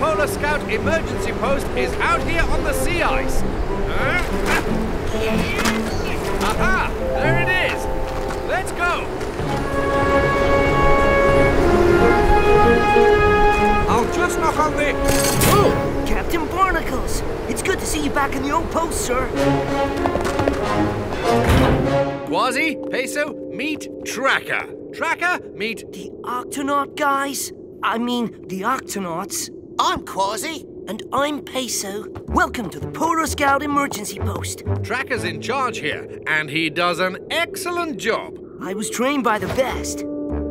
Polar Scout emergency post is out here on the sea ice. Aha! There it is! Let's go! I'll just knock on the... Oh! Captain Barnacles! It's good to see you back in the old post, sir. Kwazii, Peso, meet Tracker. Tracker, meet... The Octonaut guys? I mean, the Octonauts. I'm Kwazii. And I'm Peso. Welcome to the Polar Scout Emergency Post. Tracker's in charge here, and he does an excellent job. I was trained by the best.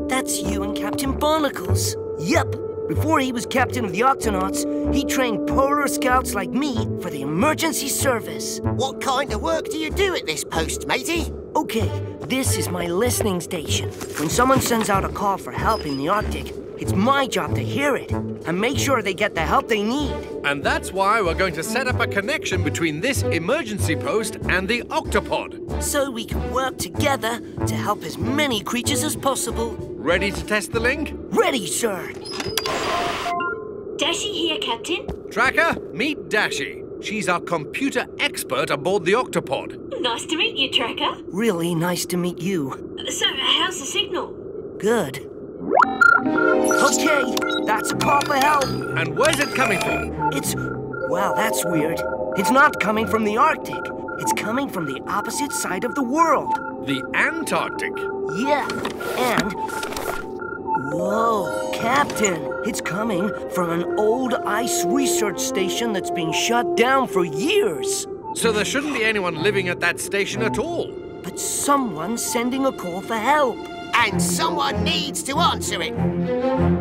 That's you and Captain Barnacles. Yep. Before he was captain of the Octonauts, he trained Polar Scouts like me for the emergency service. What kind of work do you do at this post, matey? Okay, this is my listening station. When someone sends out a call for help in the Arctic, it's my job to hear it and make sure they get the help they need. And that's why we're going to set up a connection between this emergency post and the Octopod. So we can work together to help as many creatures as possible. Ready to test the link? Ready, sir. Dashi here, Captain. Tracker, meet Dashi. She's our computer expert aboard the Octopod. Nice to meet you, Tracker. Really nice to meet you. So, how's the signal? Good. Okay, that's a call for help. And where's it coming from? It's... well, that's weird. It's not coming from the Arctic. It's coming from the opposite side of the world. The Antarctic? Yeah, and... whoa, Captain! It's coming from an old ice research station that's been shut down for years. So there shouldn't be anyone living at that station at all. But someone's sending a call for help. And someone needs to answer it.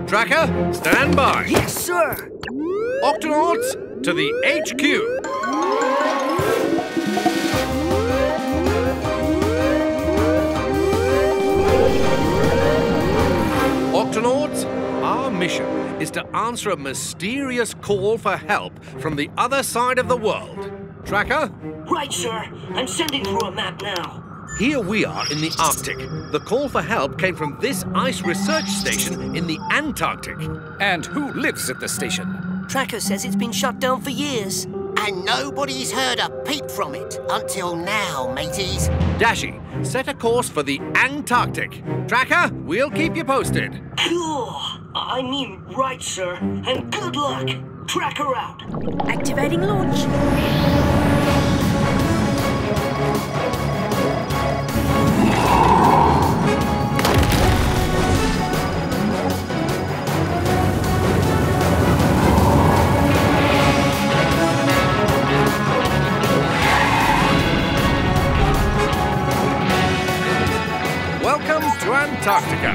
Tracker, stand by. Yes, sir. Octonauts, to the HQ. Octonauts, our mission is to answer a mysterious call for help from the other side of the world. Tracker? Right, sir. I'm sending through a map now. Here we are in the Arctic. The call for help came from this ice research station in the Antarctic. And who lives at the station? Tracker says it's been shut down for years. And nobody's heard a peep from it until now, mateys. Dashi, set a course for the Antarctic. Tracker, we'll keep you posted. Cool. I mean, right, sir. And good luck. Tracker out. Activating launch. Welcome to Antarctica.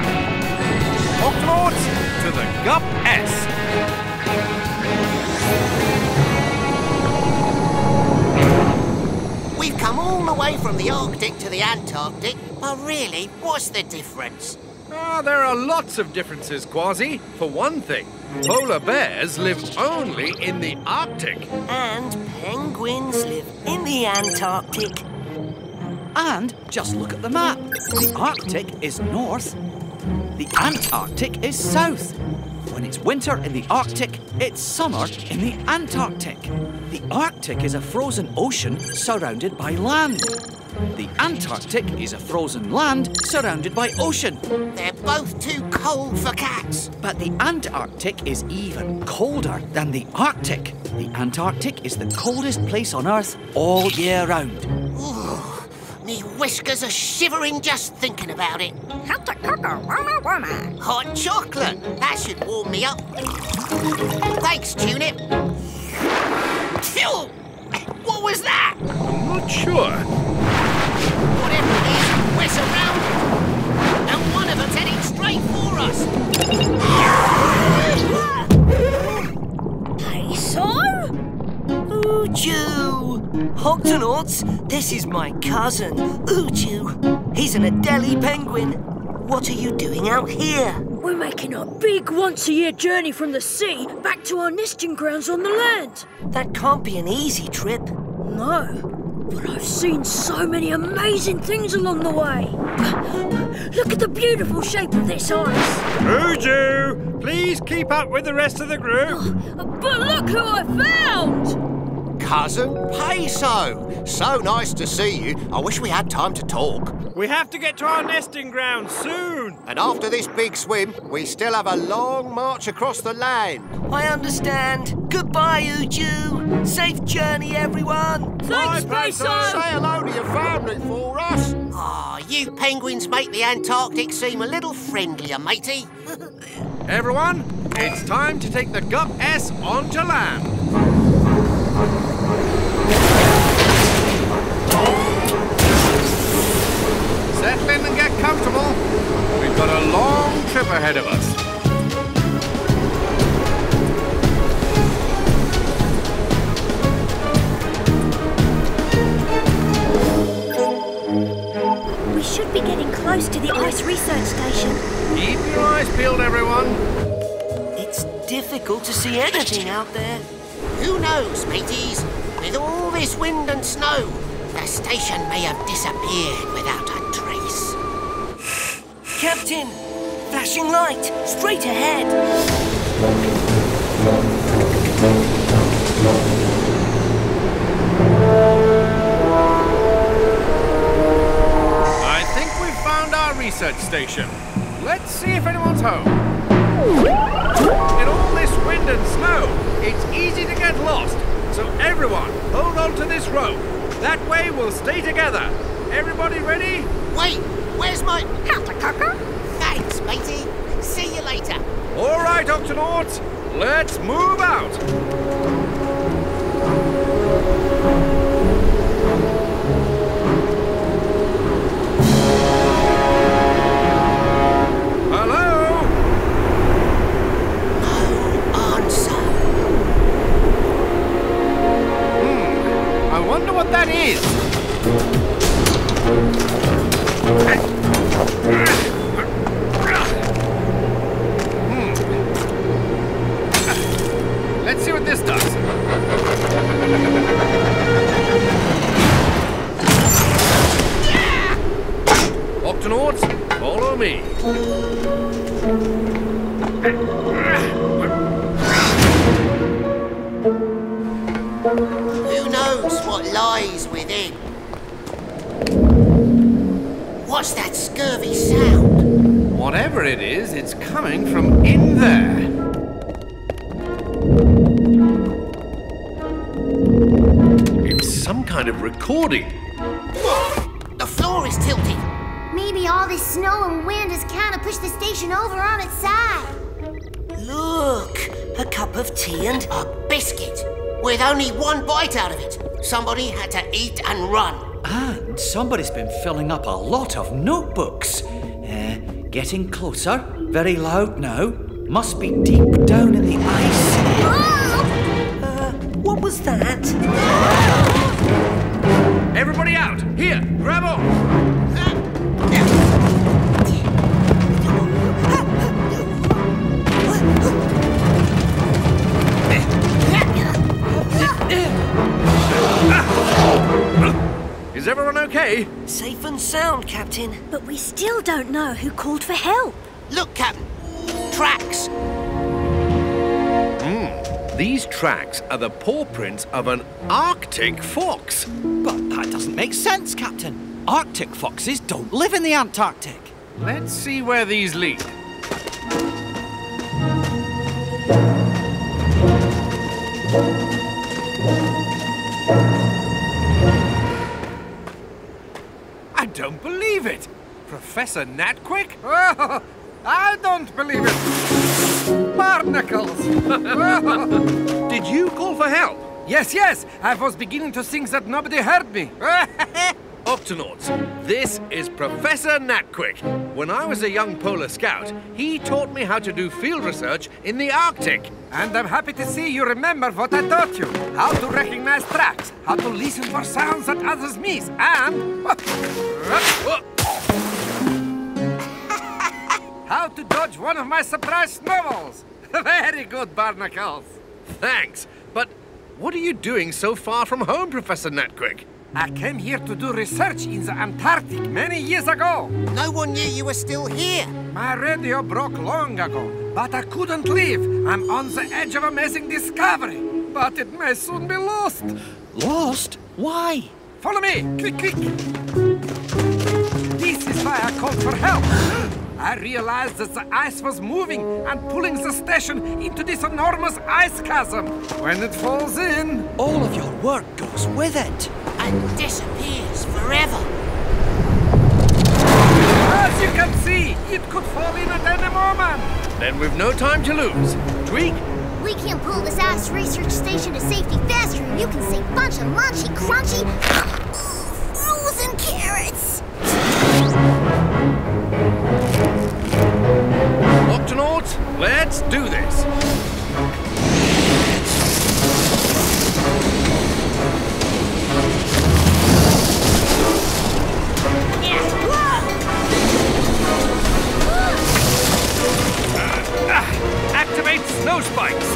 Octonauts to the GUP-S. We've come all the way from the Arctic to the Antarctic, but really, what's the difference? Ah, there are lots of differences, Kwazii. For one thing, polar bears live only in the Arctic. And penguins live in the Antarctic. And just look at the map. The Arctic is north. The Antarctic is south. When it's winter in the Arctic, it's summer in the Antarctic. The Arctic is a frozen ocean surrounded by land. The Antarctic is a frozen land surrounded by ocean. They're both too cold for cats. But the Antarctic is even colder than the Arctic. The Antarctic is the coldest place on Earth all year round. Ooh. Me whiskers are shivering just thinking about it. Hot cocoa, warma, warma. Hot chocolate. That should warm me up. Thanks, Tunip. Phew! What was that? I'm not sure. Whatever it is, we're surrounded. And one of them's heading straight for us. Hey, sir? Ujo! Octonauts, this is my cousin, Ujo. He's an Adelie penguin. What are you doing out here? We're making a big once-a-year journey from the sea back to our nesting grounds on the land. That can't be an easy trip. No, But I've seen so many amazing things along the way. Look at the beautiful shape of this ice. Ujo, please keep up with the rest of the group. Oh, but look who I found! Cousin Peso. So nice to see you. I wish we had time to talk. We have to get to our nesting ground soon. And after this big swim, we still have a long march across the land. I understand. Goodbye, Uju. Safe journey, everyone. Thanks, Peso. Say hello to your family for us. Ah, oh, you penguins make the Antarctic seem a little friendlier, matey. Everyone, it's time to take the GUP-S onto land. Settle in and get comfortable. We've got a long trip ahead of us. We should be getting close to the ice research station. Keep your eyes peeled, everyone. It's difficult to see anything out there. Who knows, mateys? With all this wind and snow, the station may have disappeared without a trace. Captain, flashing light, straight ahead. I think we've found our research station. Let's see if anyone's home. In all this wind and snow, it's easy to get lost. So everyone, hold on to this rope. That way we'll stay together. Everybody ready? Wait, where's my... Howdy, Coco. Thanks, matey. See you later. All right, Octonauts. Let's move out. Hello? No answer. I wonder what that is. Let's see what this does. Octonauts, follow me. Who knows what lies within? What's that scurvy sound? Whatever it is, it's coming from in there. It's some kind of recording. What? The floor is tilting. Maybe all this snow and wind has kind of pushed the station over on its side. Look, a cup of tea and a biscuit with only one bite out of it. Somebody had to eat and run. And somebody's been filling up a lot of notebooks. Getting closer. Very loud now. Must be deep down in the ice. What was that? Everybody out! Here, grab on! Is everyone okay? Safe and sound, Captain. But we still don't know who called for help. Look, Captain. Tracks. These tracks are the paw prints of an Arctic fox. But that doesn't make sense, Captain. Arctic foxes don't live in the Antarctic. Let's see where these lead. Don't believe it! Professor Natquik? Oh, I don't believe it! Barnacles! Oh. Did you call for help? Yes, yes! I was beginning to think that nobody heard me. Octonauts, this is Professor Natquik. When I was a young polar scout, he taught me how to do field research in the Arctic. And I'm happy to see you remember what I taught you. How to recognize tracks, how to listen for sounds that others miss, and... how to dodge one of my surprise snowballs. Very good, Barnacles. Thanks, but what are you doing so far from home, Professor Natquik? I came here to do research in the Antarctic many years ago. No one knew you were still here. My radio broke long ago, but I couldn't leave. I'm on the edge of amazing discovery, but it may soon be lost. Lost? Why? Follow me. Click, click. This is why I called for help. I realized that the ice was moving and pulling the station into this enormous ice chasm. When it falls in... all of your work goes with it. And disappears forever. As you can see, it could fall in at any moment. Then we've no time to lose. Tweak? We can pull this ice research station to safety faster and you can save a bunch of munchy, crunchy... frozen carrots! Octonauts, let's do this! Activate snow spikes!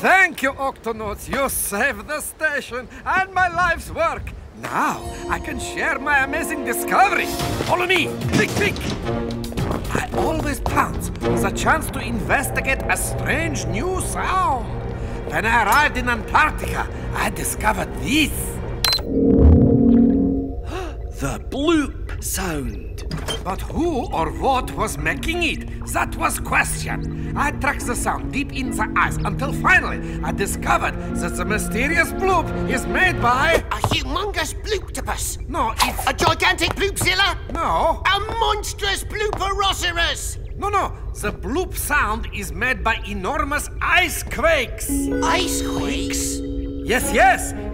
Thank you, Octonauts. You saved the station and my life's work. Now I can share my amazing discovery. Follow me. Click, click. I always pounce on the chance to investigate a strange new sound. When I arrived in Antarctica, I discovered this. The Bloop Sound. But who or what was making it? That was question. I tracked the sound deep in the ice until finally I discovered that the mysterious bloop is made by... a humongous Blooptopus. No, it's... a gigantic Bloopzilla? No. A monstrous Blooperosaurus. No. The bloop sound is made by enormous ice quakes. Ice quakes? Yes.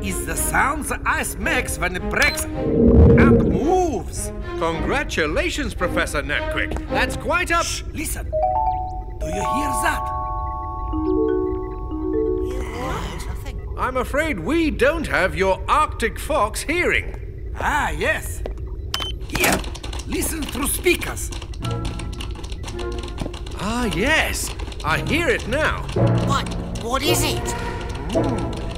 It's the sound the ice makes when it breaks and moves. Congratulations, Professor Natquik. That's quite a... Shh, listen. Do you hear that? Nothing. I'm afraid we don't have your Arctic fox hearing. Ah, yes. Here, listen through speakers. Ah, yes. I hear it now. What is it?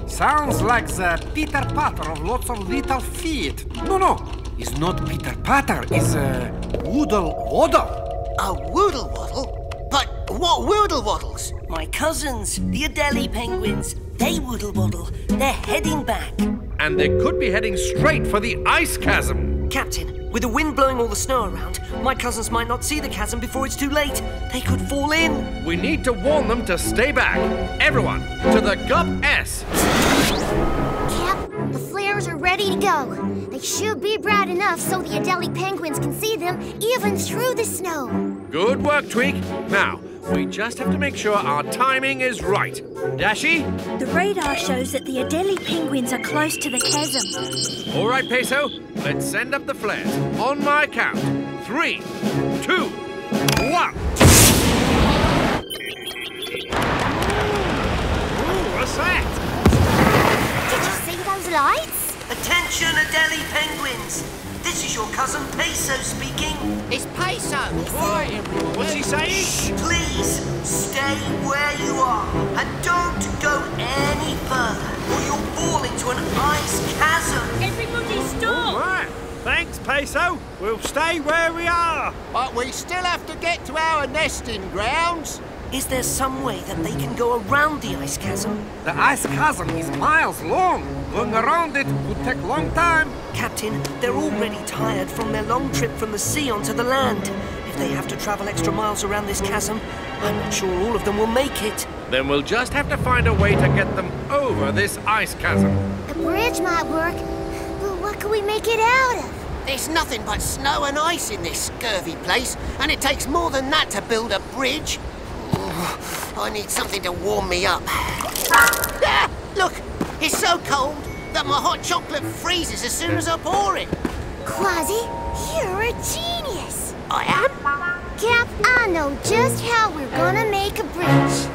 Sounds like the pitter-patter of lots of little feet. No, it's not pitter-patter, it's a woodle-waddle. A woodle-waddle? But what woodle-waddles? My cousins, the Adelie penguins, they woodle-waddle. They're heading back. And they could be heading straight for the ice chasm. Captain, with the wind blowing all the snow around, my cousins might not see the chasm before it's too late. They could fall in. We need to warn them to stay back. Everyone, to the GUP-S. The flares are ready to go. They should be bright enough so the Adelie penguins can see them even through the snow. Good work, Tweak. Now, we just have to make sure our timing is right. Dashi? The radar shows that the Adelie penguins are close to the chasm. All right, Peso. Let's send up the flares. On my count. 3, 2, 1. Ooh, what's that? Lights? Attention, Adelie penguins! This is your cousin Peso speaking. It's Peso! Why, everyone? What's he saying? Shh! Please, stay where you are and don't go any further or you'll fall into an ice chasm. Everybody stop! All right. Thanks, Peso. We'll stay where we are. But we still have to get to our nesting grounds. Is there some way that they can go around the ice chasm? The ice chasm is miles long. Going around it would take a long time. Captain, they're already tired from their long trip from the sea onto the land. If they have to travel extra miles around this chasm, I'm not sure all of them will make it. Then we'll just have to find a way to get them over this ice chasm. A bridge might work, but what can we make it out of? There's nothing but snow and ice in this scurvy place, and it takes more than that to build a bridge. I need something to warm me up. Ah, look, it's so cold that my hot chocolate freezes as soon as I pour it. Kwazii, you're a genius. I am? Cap, I know just how we're gonna make a bridge.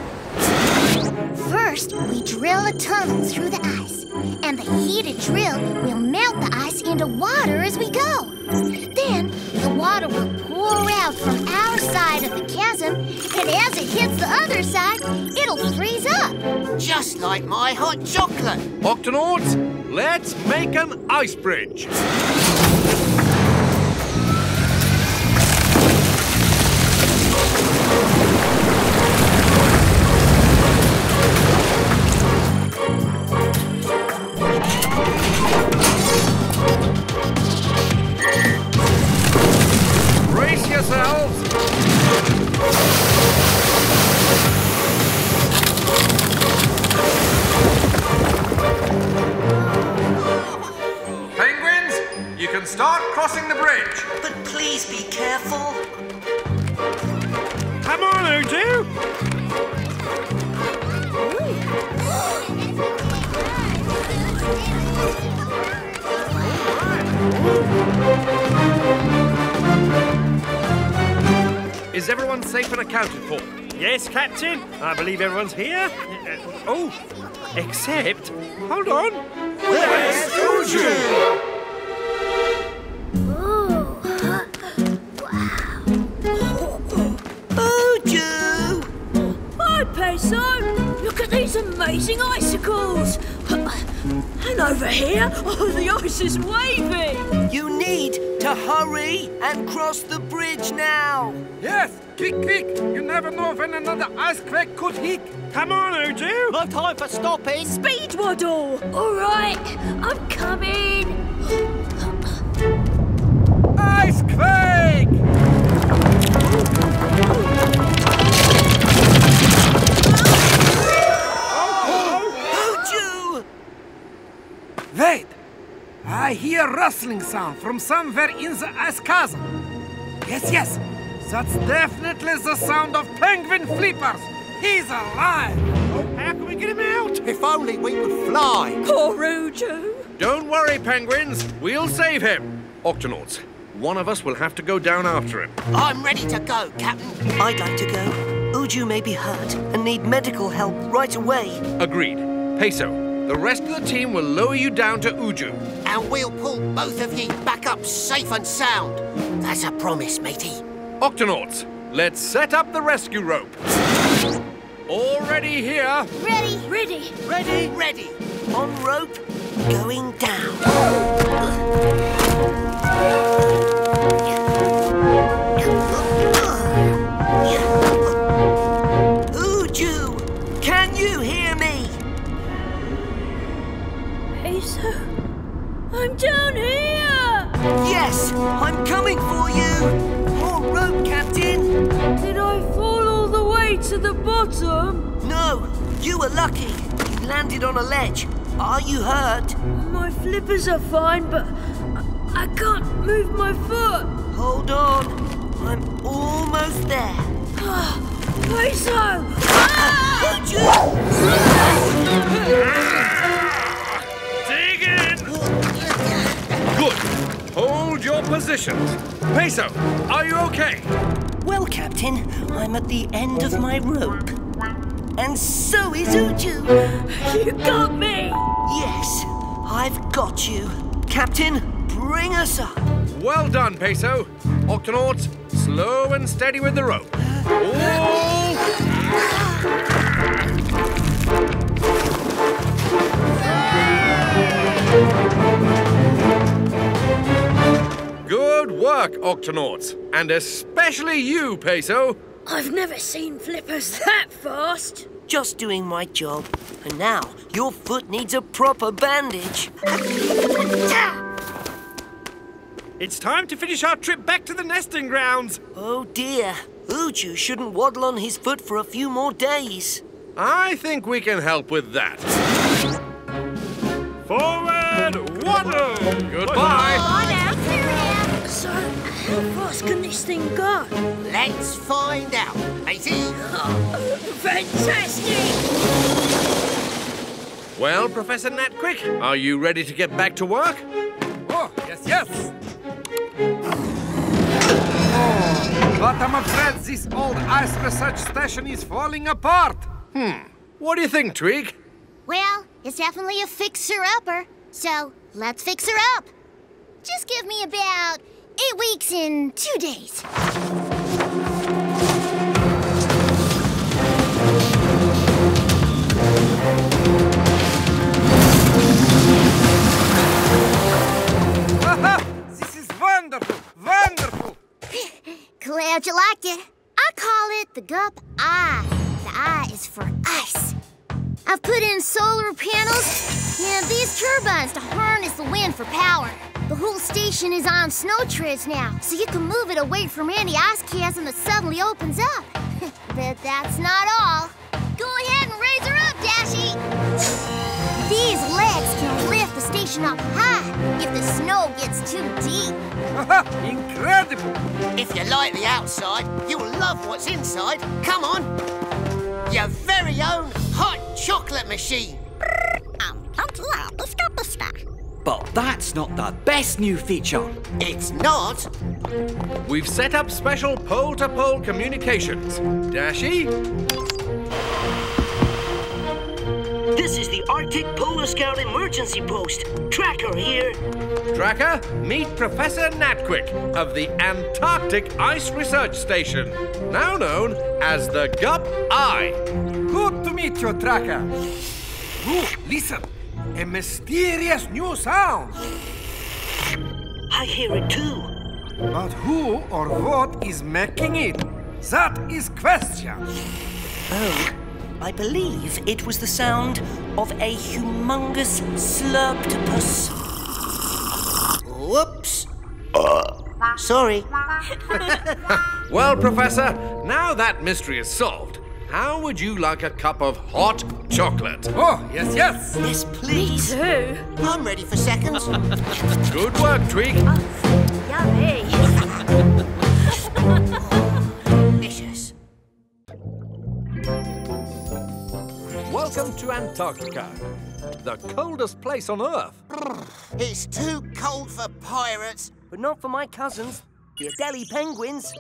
First, we drill a tunnel through the ice. And And the heated drill will melt the ice into water as we go. Then the water will pour out from our side of the chasm, and as it hits the other side, it'll freeze up. Just like my hot chocolate. Octonauts, let's make an ice bridge. Start crossing the bridge. But please be careful. Come on, Ujo. Is everyone safe and accounted for? Yes, Captain. I believe everyone's here. Oh, except... Hold on. Where's Ujo? Peso, look at these amazing icicles. And over here, the ice is waving. You need to hurry and cross the bridge now. Yes, quick. You never know when another ice quake could hit. Come on, Ujo. No time for stopping. Speed waddle. All right, I'm coming. Ice quake! Wait! I hear rustling sound from somewhere in the ice chasm. Yes. That's definitely the sound of penguin Flippers. He's alive. Oh, how can we get him out? If only we could fly. Poor Ujo. Don't worry, penguins. We'll save him. Octonauts, one of us will have to go down after him. I'm ready to go, Captain. I'd like to go. Ujo may be hurt and need medical help right away. Agreed. Peso. The rest of the team will lower you down to Ujo. And we'll pull both of you back up safe and sound. That's a promise, matey. Octonauts, let's set up the rescue rope. All ready here. Ready. On rope, going down. Ujo, can you hear me? Peso, I'm down here! Yes, I'm coming for you! More rope, Captain! Did I fall all the way to the bottom? No, you were lucky. You landed on a ledge. Are you hurt? My flippers are fine, but I can't move my foot. Hold on, I'm almost there. Peso! Good. Hold your positions. Peso, are you okay? Well, Captain, I'm at the end of my rope. And so is Ujo. You got me! Yes, I've got you. Captain, bring us up. Well done, Peso. Octonauts, slow and steady with the rope. Good work, Octonauts, and especially you, Peso. I've never seen flippers that fast. Just doing my job, and now your foot needs a proper bandage. It's time to finish our trip back to the nesting grounds. Oh dear, Ujo shouldn't waddle on his foot for a few more days. I think we can help with that. Forward, waddle! Goodbye! So, how fast can this thing go? Let's find out, matey. Fantastic! Well, Professor Natquik, are you ready to get back to work? Oh, yes. Oh, but I'm afraid this old ice research station is falling apart. What do you think, Tweak? Well, is definitely a fixer-upper, so let's fix her up. Just give me about 8 weeks and 2 days. This is wonderful, wonderful. Glad you liked it. I call it the Gup I. The I is for ice. I've put in solar panels and these turbines to harness the wind for power. The whole station is on snow treads now, so you can move it away from any ice chasm that suddenly opens up. But that's not all. Go ahead and raise her up, Dashi! These legs can lift the station up high if the snow gets too deep. Incredible! If you like the outside, you'll love what's inside. Come on! Your very own hot chocolate machine! But that's not the best new feature. It's not. We've set up special pole-to-pole communications. Dashi? This is the Arctic Polar Scout Emergency Post. Tracker here. Tracker, meet Professor Natquik of the Antarctic Ice Research Station, now known as the GUP I. Good to meet you, Tracker. Ooh, listen. A mysterious new sound. I hear it too. But who or what is making it? That is question. Oh, I believe it was the sound of a humongous slurptopus. Whoops. Sorry. Well, Professor, now that mystery is solved. How would you like a cup of hot chocolate? Oh, yes, yes. Yes, please. Me too. I'm ready for seconds. Good work, Tweak. Oh, yummy. Delicious. Welcome to Antarctica, the coldest place on Earth. It's too cold for pirates. But not for my cousins, the Adelie penguins.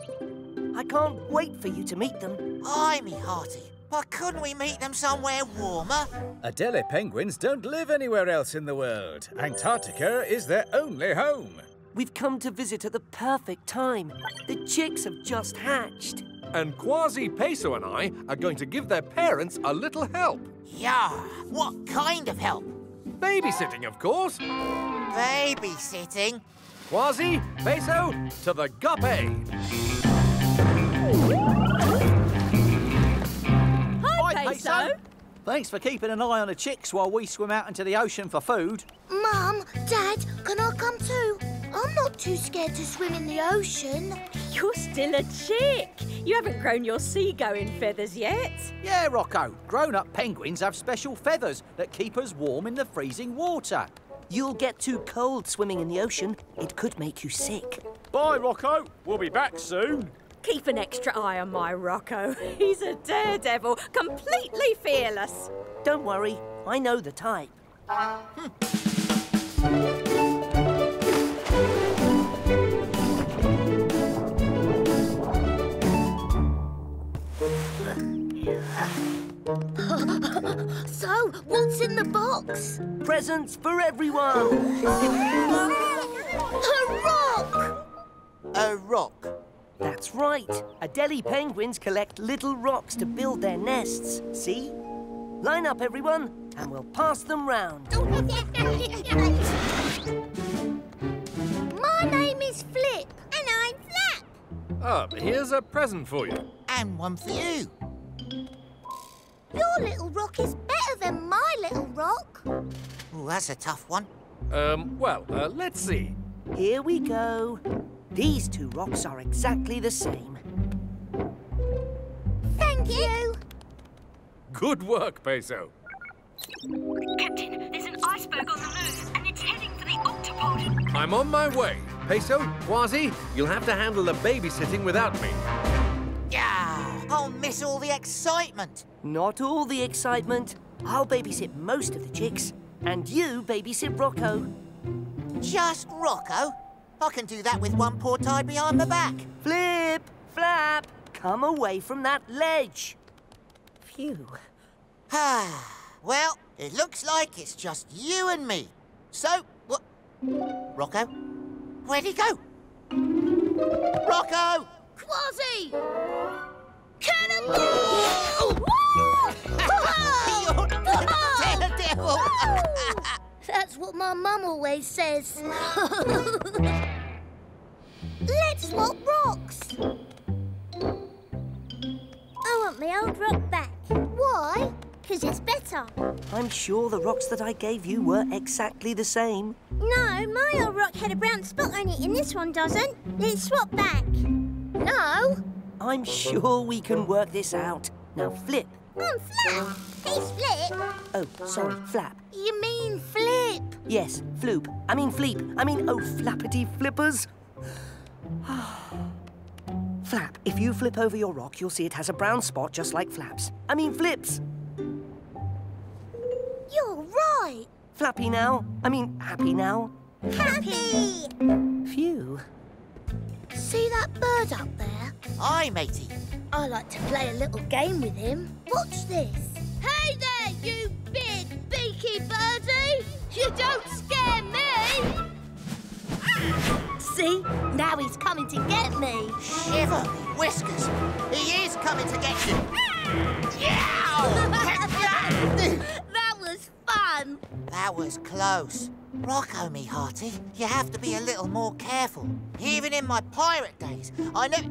I can't wait for you to meet them. Aye, me hearty. But couldn't we meet them somewhere warmer? Adelie penguins don't live anywhere else in the world. Antarctica is their only home. We've come to visit at the perfect time. The chicks have just hatched. And Kwazii, Peso and I are going to give their parents a little help. Yeah, what kind of help? Babysitting, of course. Babysitting? Kwazii, Peso, to the GUP A. Hi, Peso. Thanks for keeping an eye on the chicks while we swim out into the ocean for food. Mum, Dad, can I come too? I'm not too scared to swim in the ocean. You're still a chick. You haven't grown your sea-going feathers yet. Yeah, Rocco. Grown-up penguins have special feathers that keep us warm in the freezing water. You'll get too cold swimming in the ocean. It could make you sick. Bye, Rocco. We'll be back soon. Keep an extra eye on my Rocco. He's a daredevil, completely fearless. Don't worry, I know the type. So, what's in the box? Presents for everyone. A rock! A rock. That's right. Adelie penguins collect little rocks to build their nests. See? Line up, everyone, and we'll pass them round. My name is Flip. And I'm Flap. Here's a present for you. And one for you. Your little rock is better than my little rock. Oh, that's a tough one. Let's see. Here we go. These two rocks are exactly the same. Thank you. Good work, Peso. Captain, there's an iceberg on the moon, and it's heading for the Octopod. I'm on my way. Peso, Kwazii, you'll have to handle the babysitting without me. Yeah, I'll miss all the excitement. Not all the excitement. I'll babysit most of the chicks, and you babysit Rocco. Just Rocco? I can do that with one paw tied behind my back. Flip, Flap, come away from that ledge. Phew. Well, It looks like it's just you and me. So, what? Rocco? Where'd he go? Rocco! Kwazii! Cannonball! Whoa! Daredevil! That's what my mum always says. Let's swap rocks. I want my old rock back. Why? Because it's better. I'm sure the rocks that I gave you were exactly the same. No, my old rock had a brown spot on it and this one doesn't. Let's swap back. No. I'm sure we can work this out. Now, Flip. I'm Flap. He's Flip. Oh, sorry, Flap. You mean Flip? Yes, Floop. I mean Fleep. I mean, oh, flappity flippers. Flap, if you flip over your rock, you'll see it has a brown spot just like Flap's. I mean, Flip's. You're right. Flappy now. I mean, happy now. Happy! Phew. See that bird up there? Aye, matey. I like to play a little game with him. Watch this. Hey there, you big beaky birdie! You don't scare me! See? Now he's coming to get me. Shiver, whiskers. He is coming to get you. That was fun. That was close. Rocco, me hearty, you have to be a little more careful. Even in my pirate days, I knew...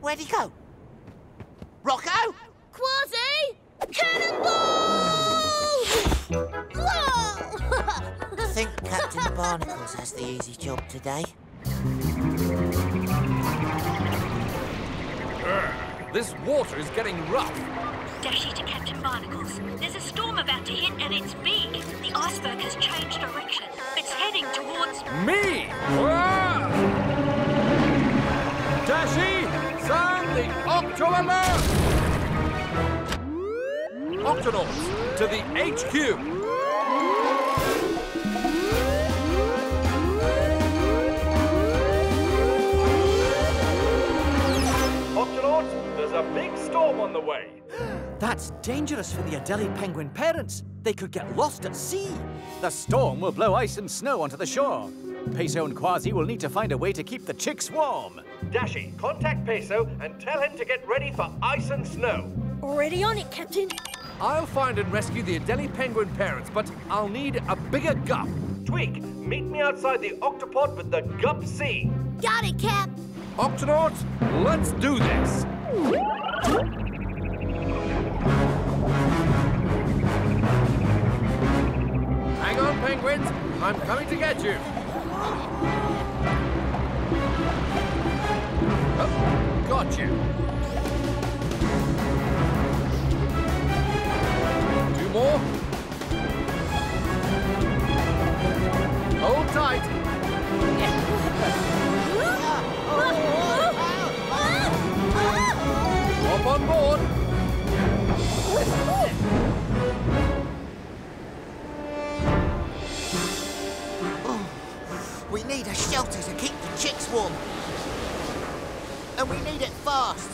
Where'd he go? Rocco? Kwazii? Cannonball! Whoa! I think Captain Barnacles has the easy job today. This water is getting rough. Dashi to Captain Barnacles. There's a storm about to hit and it's big. The iceberg has changed direction. It's heading towards... me! Whoa! Dashi, sound the Octo alert! Octonauts to the HQ! There's a big storm on the way. That's dangerous for the Adelie penguin parents. They could get lost at sea. The storm will blow ice and snow onto the shore. Peso and Kwazii will need to find a way to keep the chicks warm. Dashi, contact Peso and tell him to get ready for ice and snow. Already on it, Captain. I'll find and rescue the Adelie penguin parents, but I'll need a bigger gup. Tweak, meet me outside the Octopod with the Gup Sea. Got it, Cap. Octonauts, let's do this! Hang on, penguins! I'm coming to get you! Oh, got you! Two more! Hold tight! Hop on board. Oh, we need a shelter to keep the chicks warm. And we need it fast.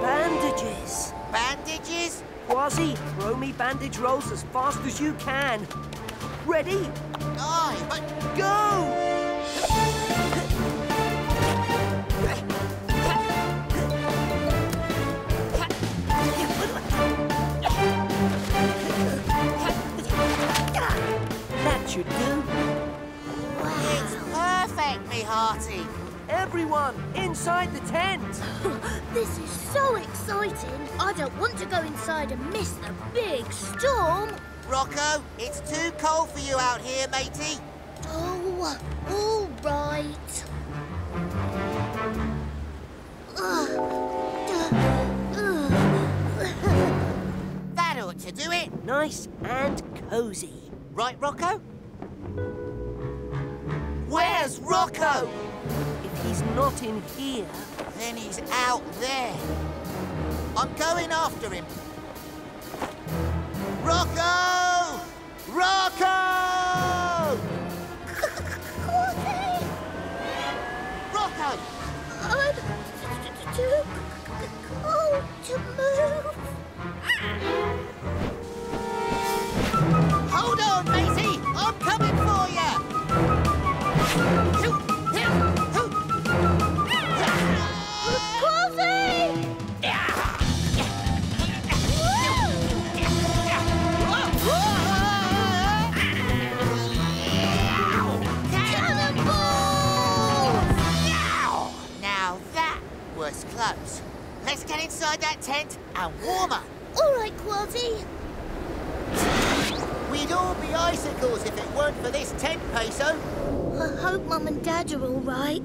Bandages. Bandages? Kwazii, throw me bandage rolls as fast as you can. Ready? Aye, but go! Should do. Wow. It's perfect, me hearty. Everyone, inside the tent. This is so exciting. I don't want to go inside and miss the big storm. Rocco, it's too cold for you out here, matey. Oh, all right. That ought to do it. Nice and cosy. Right, Rocco? Where's Rocco? If he's not in here... then he's out there. I'm going after him. Rocco! Rocco! Kwazii! Rocco! I'm too cold to move. inside that tent and warmer. All right, Kwazii. We'd all be icicles if it weren't for this tent, Peso. I hope Mum and Dad are all right.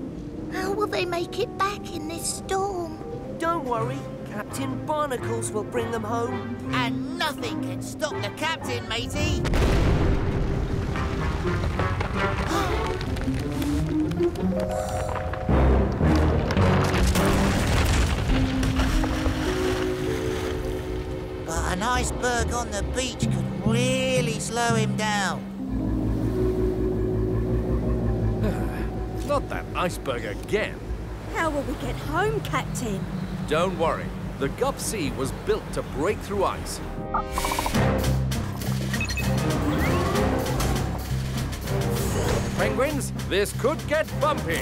How will they make it back in this storm? Don't worry. Captain Barnacles will bring them home. And nothing can stop the captain, matey. But an iceberg on the beach could really slow him down. Not that iceberg again. How will we get home, Captain? Don't worry. The Gup Sea was built to break through ice. Penguins, this could get bumpy.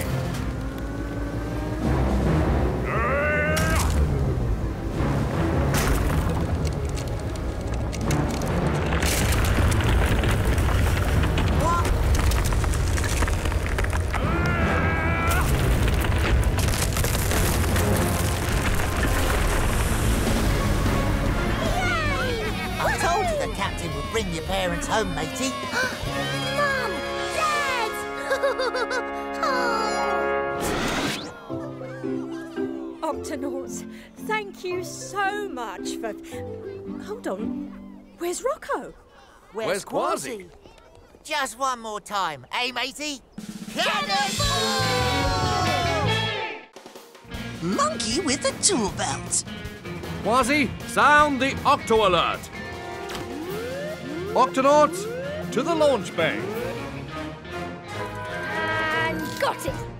Home, matey. Mum! Dad! Oh. Octonauts, thank you so much for... Hold on. Where's Rocco? Where's Kwazii? Just one more time, eh, matey? Cannonball! Monkey with a tool belt. Kwazii, sound the Octo alert. Octonauts, to the launch bay. And got it!